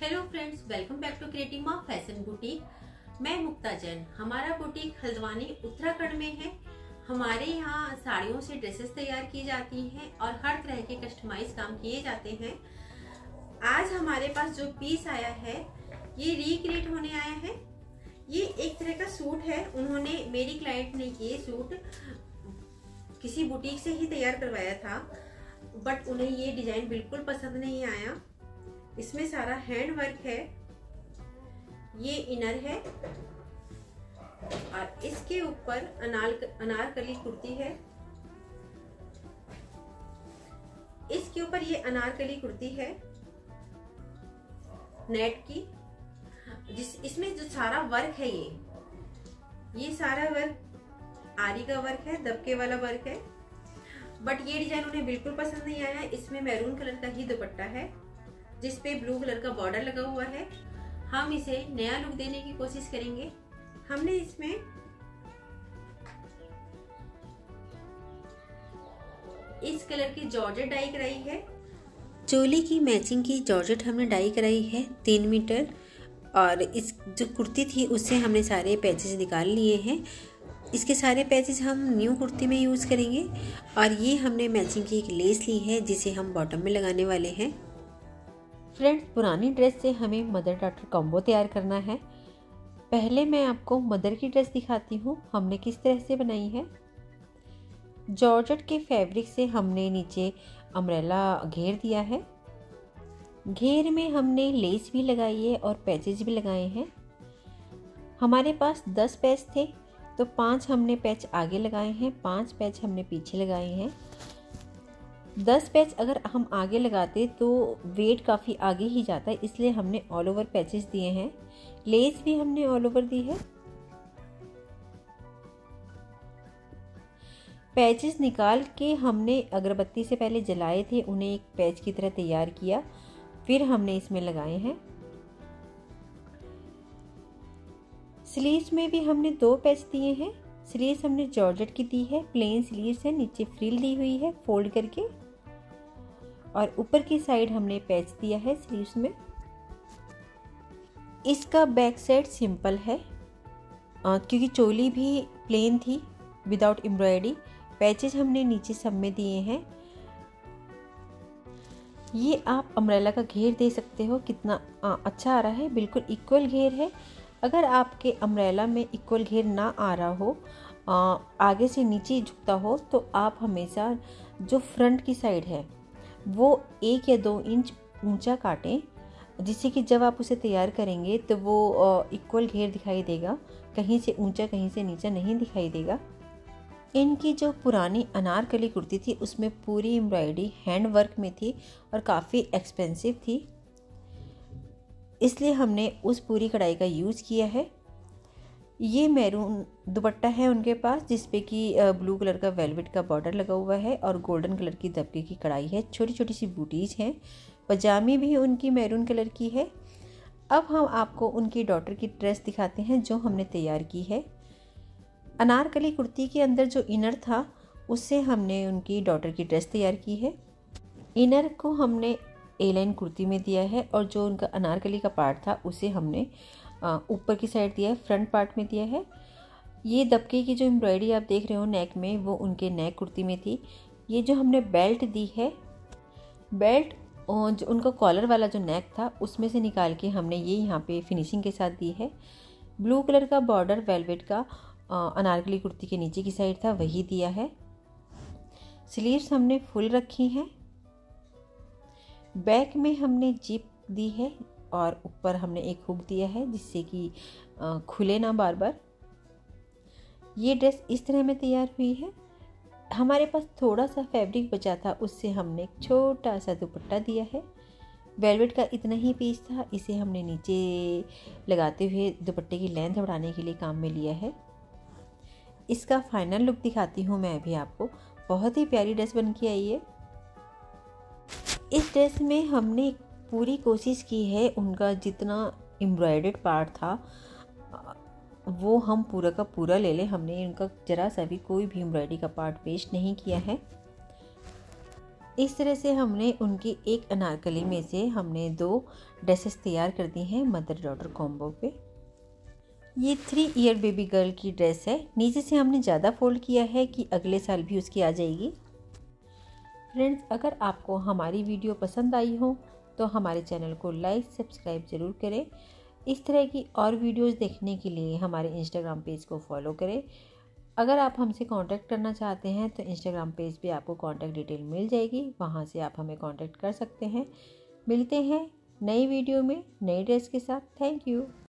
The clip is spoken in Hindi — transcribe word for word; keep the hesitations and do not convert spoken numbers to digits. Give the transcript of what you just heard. Hello friends, welcome back to क्रिएटिमा fashion boutique. मैं मुक्ता जैन। हमारा बुटीक हल्द्वानी उत्तराखंड में है। हमारे यहाँ साड़ियों से ड्रेसेस तैयार की जाती हैं और हर तरह के कस्टमाइज काम किए जाते हैं। आज हमारे पास जो पीस आया है ये रिक्रिएट होने आया है। ये एक तरह का सूट है। उन्होंने, मेरी क्लाइंट ने ये सूट किसी बुटीक से ही तैयार करवाया था, बट उन्हें ये डिजाइन बिल्कुल पसंद नहीं आया। इसमें सारा हैंड वर्क है। ये इनर है और इसके ऊपर अनाल अनारकली कुर्ती है। इसके ऊपर ये अनारकली कुर्ती है नेट की, जिस इसमें जो सारा वर्क है ये ये सारा वर्क आरी का वर्क है, दबके वाला वर्क है। बट ये डिजाइन उन्हें बिल्कुल पसंद नहीं आया। इसमें मैरून कलर का ही दुपट्टा है जिसपे ब्लू कलर का बॉर्डर लगा हुआ है। हम इसे नया लुक देने की कोशिश करेंगे। हमने इसमें इस कलर की जॉर्जेट डाई कराई है। चोली की मैचिंग की जॉर्जेट हमने डाई कराई है तीन मीटर, और इस जो कुर्ती थी उससे हमने सारे पैचेस निकाल लिए हैं। इसके सारे पैचेस हम न्यू कुर्ती में यूज़ करेंगे। और ये हमने मैचिंग की एक लेस ली है जिसे हम बॉटम में लगाने वाले हैं। फ्रेंड्स, पुरानी ड्रेस से हमें मदर डॉटर कॉम्बो तैयार करना है। पहले मैं आपको मदर की ड्रेस दिखाती हूँ हमने किस तरह से बनाई है। जॉर्जेट के फैब्रिक से हमने नीचे अम्ब्रेला घेर दिया है। घेर में हमने लेस भी लगाई है और पैचेज भी लगाए हैं। हमारे पास दस पैच थे तो पाँच हमने पैच आगे लगाए हैं, पाँच पैच हमने पीछे लगाए हैं। दस पैच अगर हम आगे लगाते तो वेट काफ़ी आगे ही जाता है, इसलिए हमने ऑल ओवर पैचेस दिए हैं। लेस भी हमने ऑल ओवर दी है। पैचेस निकाल के हमने अगरबत्ती से पहले जलाए थे, उन्हें एक पैच की तरह तैयार किया, फिर हमने इसमें लगाए हैं। स्लीव्स में भी हमने दो पैच दिए हैं। स्लीव्स हमने जॉर्जेट की दी है, प्लेन स्लीव्स है, नीचे फ्रिल दी हुई है फोल्ड करके, और ऊपर की साइड हमने पैच दिया है स्लीव्स में। इसका बैक साइड सिंपल है आ, क्योंकि चोली भी प्लेन थी विदाउट एम्ब्रॉयडरी। पैचेज हमने नीचे सब में दिए हैं। ये आप अम्ब्रेला का घेर दे सकते हो, कितना आ, अच्छा आ रहा है। बिल्कुल इक्वल घेर है। अगर आपके अम्ब्रेला में इक्वल घेर ना आ रहा हो, आ, आगे से नीचे झुकता हो, तो आप हमेशा जो फ्रंट की साइड है वो एक या दो इंच ऊंचा काटें, जिससे कि जब आप उसे तैयार करेंगे तो वो आ, इक्वल घेर दिखाई देगा, कहीं से ऊंचा कहीं से नीचा नहीं दिखाई देगा। इनकी जो पुरानी अनारकली कुर्ती थी उसमें पूरी एम्ब्रॉयडरी हैंड वर्क में थी और काफ़ी एक्सपेंसिव थी, इसलिए हमने उस पूरी कढ़ाई का यूज़ किया है। ये मैरून दुपट्टा है उनके पास, जिसपे कि ब्लू कलर का वेलवेट का बॉर्डर लगा हुआ है और गोल्डन कलर की दबके की कढ़ाई है। छोटी छोटी सी बूटीज हैं। पजामी भी उनकी मैरून कलर की है। अब हम आपको उनकी डॉटर की ड्रेस दिखाते हैं जो हमने तैयार की है। अनारकली कुर्ती के अंदर जो इनर था उससे हमने उनकी डॉटर की ड्रेस तैयार की है। इनर को हमने ए लाइन कुर्ती में दिया है, और जो उनका अनारकली का पार्ट था उसे हमने ऊपर की साइड दिया है, फ्रंट पार्ट में दिया है। ये दबके की जो एम्ब्रॉयडरी आप देख रहे हो नेक में, वो उनके नेक कुर्ती में थी। ये जो हमने बेल्ट दी है, बेल्ट जो उनका कॉलर वाला जो नेक था उसमें से निकाल के हमने ये यहाँ पे फिनिशिंग के साथ दी है। ब्लू कलर का बॉर्डर वेलवेट का अनारकली कुर्ती के नीचे की साइड था, वही दिया है। स्लीव्स हमने फुल रखी हैं। बैक में हमने जिप दी है और ऊपर हमने एक हुक दिया है जिससे कि खुले ना बार बार। ये ड्रेस इस तरह में तैयार हुई है। हमारे पास थोड़ा सा फैब्रिक बचा था, उससे हमने एक छोटा सा दुपट्टा दिया है। वेलवेट का इतना ही पीस था, इसे हमने नीचे लगाते हुए दुपट्टे की लेंथ बढ़ाने के लिए काम में लिया है। इसका फाइनल लुक दिखाती हूँ मैं अभी आपको। बहुत ही प्यारी ड्रेस बन के आई है। इस ड्रेस में हमने पूरी कोशिश की है उनका जितना एम्ब्रॉयडर्ड पार्ट था वो हम पूरा का पूरा ले लें। हमने उनका जरा सा भी कोई भी एम्ब्रॉयडरी का पार्ट वेस्ट नहीं किया है। इस तरह से हमने उनकी एक अनारकली में से हमने दो ड्रेसेस तैयार कर दी हैं मदर डॉटर कॉम्बो पे। ये थ्री ईयर बेबी गर्ल की ड्रेस है, नीचे से हमने ज़्यादा फोल्ड किया है कि अगले साल भी उसकी आ जाएगी। फ्रेंड्स, अगर आपको हमारी वीडियो पसंद आई हो तो हमारे चैनल को लाइक सब्सक्राइब ज़रूर करें। इस तरह की और वीडियोस देखने के लिए हमारे इंस्टाग्राम पेज को फॉलो करें। अगर आप हमसे कांटेक्ट करना चाहते हैं तो इंस्टाग्राम पेज पे आपको कांटेक्ट डिटेल मिल जाएगी, वहाँ से आप हमें कांटेक्ट कर सकते हैं। मिलते हैं नई वीडियो में नई ड्रेस के साथ। Thank you.